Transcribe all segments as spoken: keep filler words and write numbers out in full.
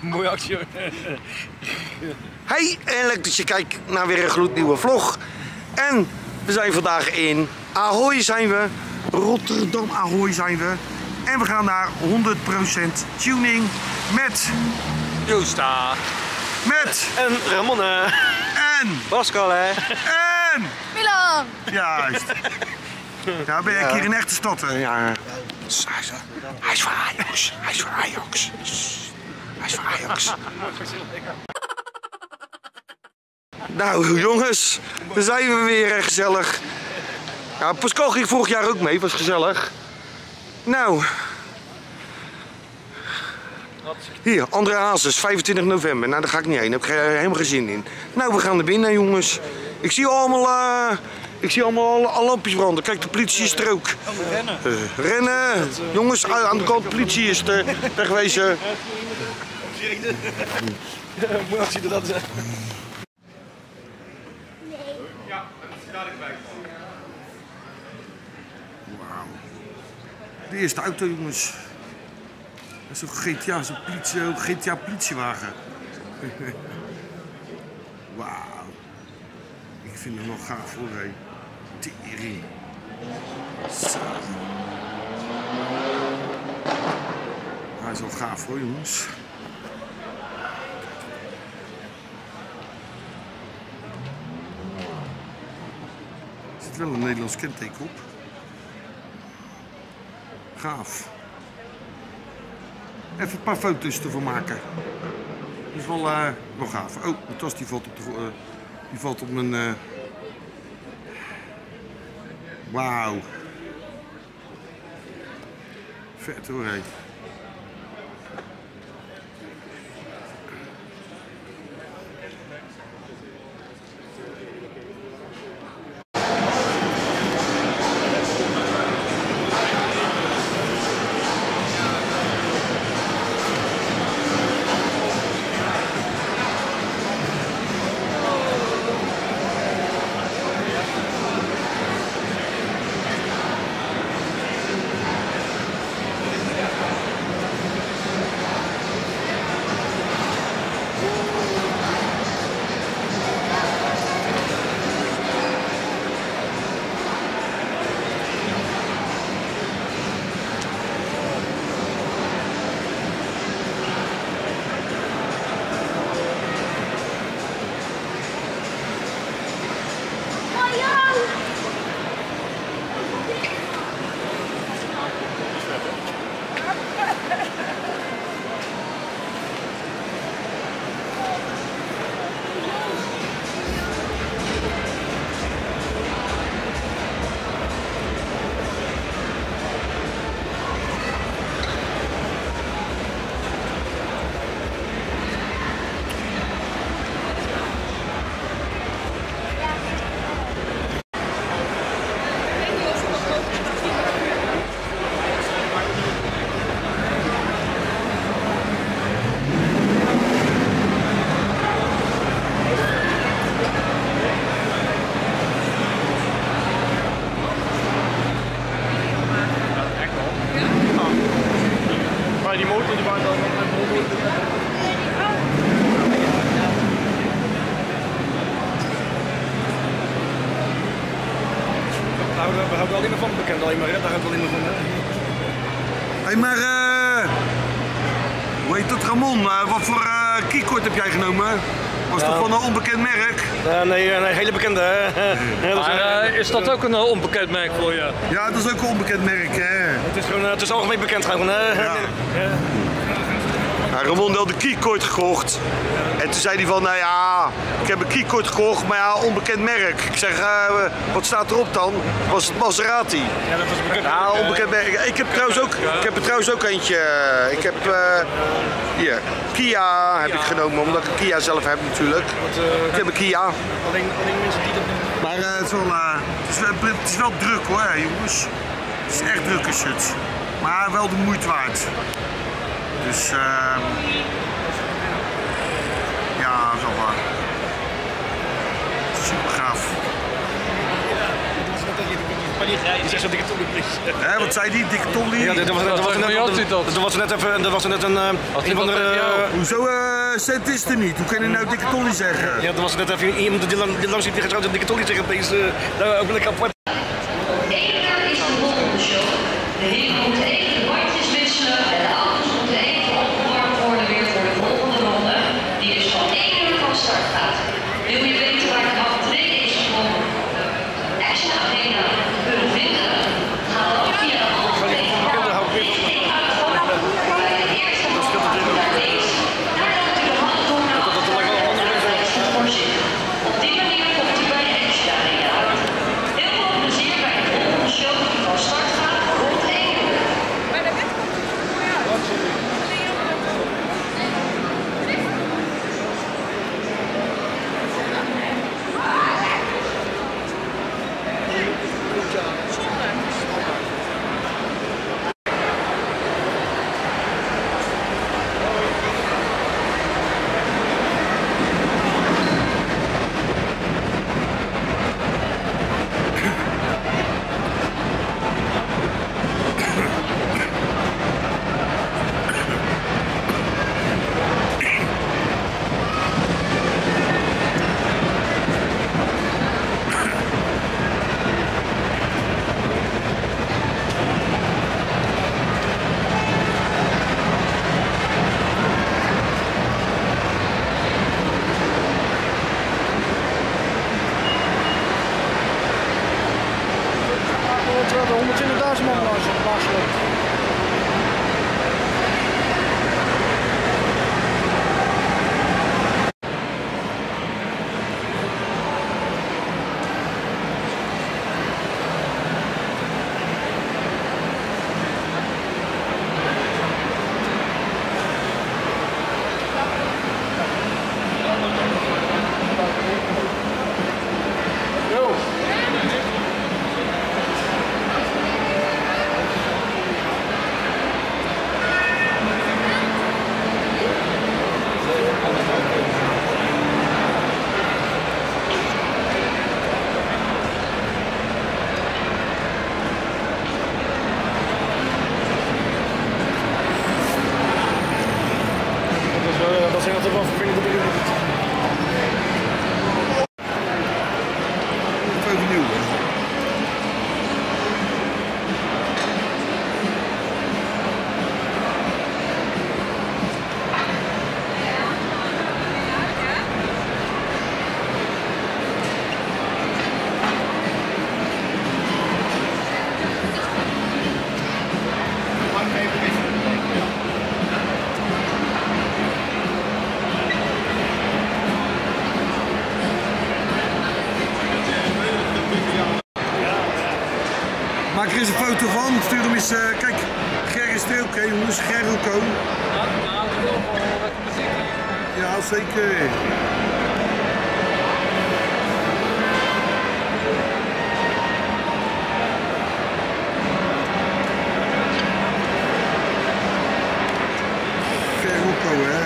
Mooie actie hoor. Hey, en leuk dat je kijkt naar weer een gloednieuwe vlog. En we zijn vandaag in Ahoy zijn we. Rotterdam Ahoy zijn we. En we gaan naar honderd procent Tuning met... Joosta. Met... En Ramonne. En... Bascal hè. En... Milan. Juist. Ja, ben ik hier in echte stad hè. Ja. Hij is voor Ajax. Hij is voor Ajax. Hij is voor Ajax. Nou jongens, daar zijn we weer gezellig. Ja, Pascal ging vorig jaar ook mee, was gezellig. Nou. Hier, André Hazes, vijfentwintig november. Nou, daar ga ik niet heen, daar heb ik helemaal geen zin in. Nou, we gaan er binnen jongens. Ik zie allemaal... Uh... Ik zie allemaal al lampjes branden. Kijk, de politie is er ook. Rennen. Uh, rennen. Jongens, aan de kant, de politie is er. Wegwezen. Moet als je er dat zegt. Nee. Ja, dat is dadelijk bij. Wauw. De eerste auto, jongens. Dat is een G T A, zo'n G T A politiewagen. Wauw. Ik vind hem nog gaaf hoor, hé. Tering. Zo. Hij is wel gaaf hoor jongens. Er zit wel een Nederlands kenteken op. Gaaf. Even een paar foto's ervan maken. Dat is wel, uh, wel gaaf. Oh, mijn tas die valt op de... Uh, die valt op mijn... Uh... Wauw. Vet hoor, hé. Is dat ook een onbekend merk voor je? Ja, dat is ook een onbekend merk, hè. Het is gewoon, het is algemeen bekend gewoon, hè. Ja. Ja. Nou, Ramonde had de keycord gekocht. En toen zei hij van, nou ja, ik heb een keycord gekocht, maar ja, onbekend merk. Ik zeg, uh, wat staat erop dan? Was het Maserati? Ja, dat was een bekend, nou, onbekend merk. Ik heb trouwens ook, ik heb er trouwens ook eentje. Ik heb, uh, hier, Kia heb ik genomen, omdat ik een Kia zelf heb natuurlijk. Ik heb een Kia. Alleen mensen die dat doen. Maar uh, het, is wel, uh, het, is, het is wel druk hoor, hè, jongens. Het is echt druk is het. Maar wel de moeite waard. Dus uh, ja, dat is wel waar. Super gaaf. maar niet rijden. Het is zo'n dikke ton. Nee, wat zei die? Dikke ton? Ja, dat was, dat was, dat was net even, dat was net een, een van de, hoezo centisten niet? Hoe kan je nou dikke ton zeggen? Ja, dat was net even iemand die langs die getrouwd en dikke ton zegt opeens, nou ook lekker apart. Maak er eens een foto van, stuur hem eens, uh, kijk, Ger is er oké jongens, Ger ook al. Ja, zeker. Ger ook al, hè.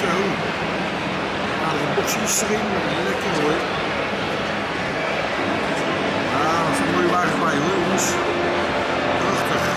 Zo. Nou, de boxjes erin, lekker hoor. Bij ons. Prachtig.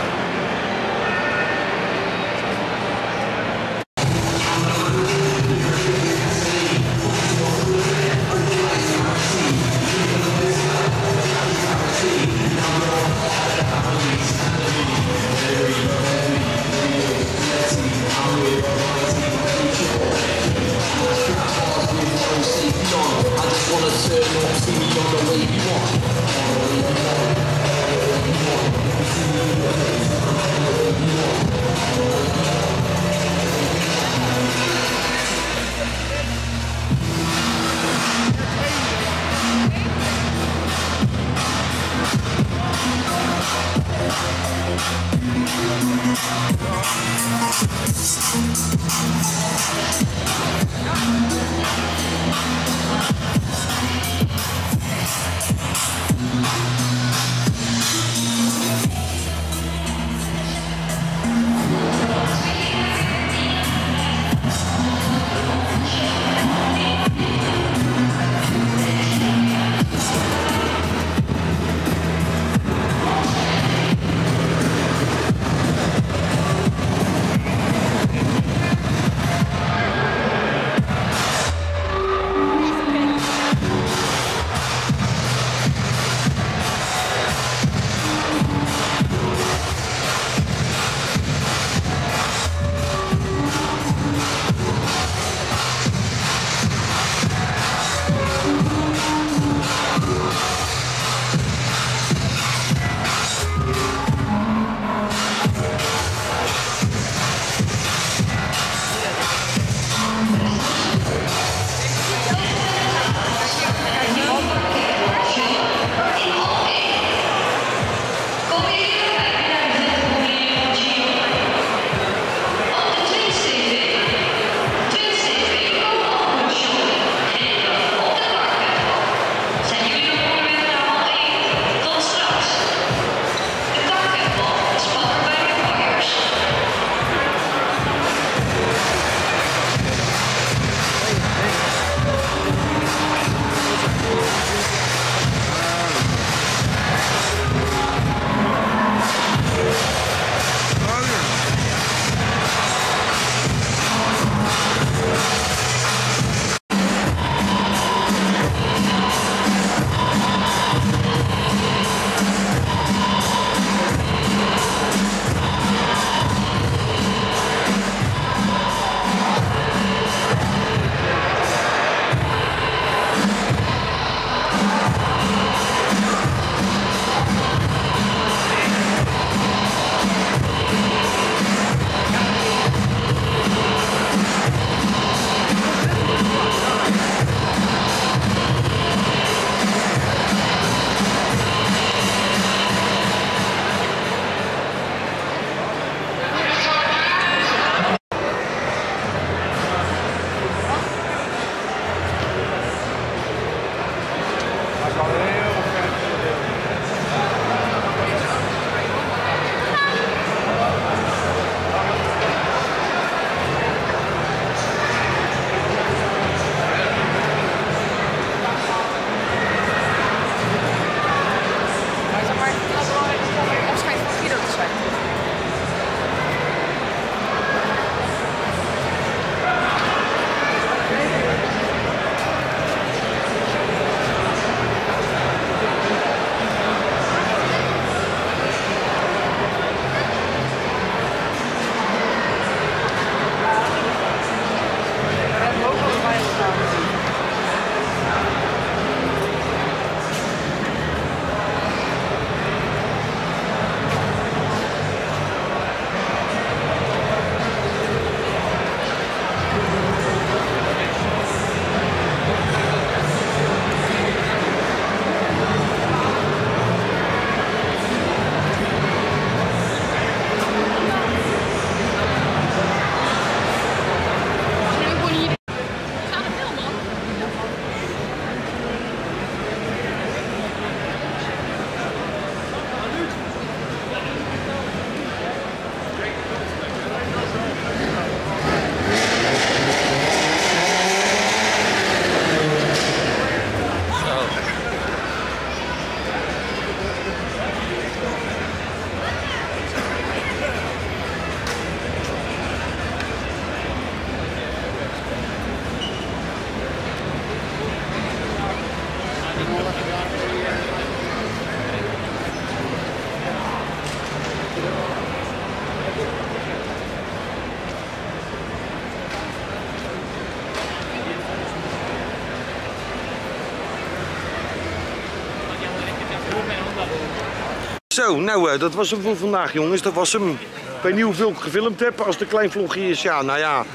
Zo, nou, uh, dat was hem voor vandaag, jongens. Dat was hem. Ik weet niet hoeveel ik gefilmd heb. Als het een klein vlogje is, ja, nou ja.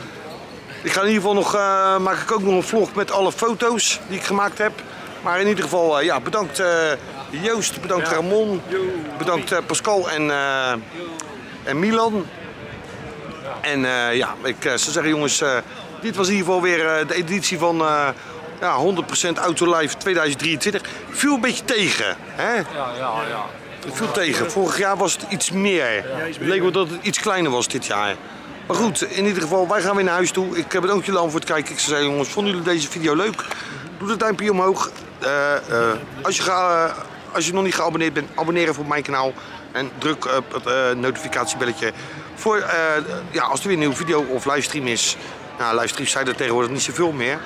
Ik ga in ieder geval nog, uh, maak ik ook nog een vlog met alle foto's die ik gemaakt heb. Maar in ieder geval, uh, ja, bedankt uh, Joost, bedankt ja. Ramonne, bedankt uh, Bascal en, uh, en Milan. En uh, ja, ik uh, zou zeggen jongens, uh, dit was in ieder geval weer uh, de editie van uh, ja, honderd procent Auto Life tweeduizend drieëntwintig. Viel een beetje tegen, hè? Ja, ja, ja. Het viel tegen. Vorig jaar was het iets meer. Ja. Het leek wel dat het iets kleiner was dit jaar. Maar goed, in ieder geval, wij gaan weer naar huis toe. Ik bedank jullie al voor het kijken. Ik zou zeggen jongens, vonden jullie deze video leuk? Doe de duimpje omhoog. Uh, uh, als, je ga, uh, als je nog niet geabonneerd bent, abonneer even op mijn kanaal. En druk op het uh, notificatiebelletje. Voor, uh, ja, als er weer een nieuwe video of livestream is. Nou, livestreams zijn er tegenwoordig niet zoveel meer.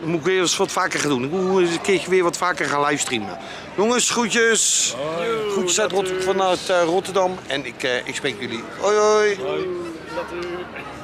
Dan moet ik weer eens wat vaker gaan doen. Ik moet eens een keertje weer wat vaker gaan livestreamen. Jongens, groetjes. Hoi. Groetjes uit Rotterdam, vanuit uh, Rotterdam. En ik, uh, ik spreek jullie. Hoi hoi. Hoi.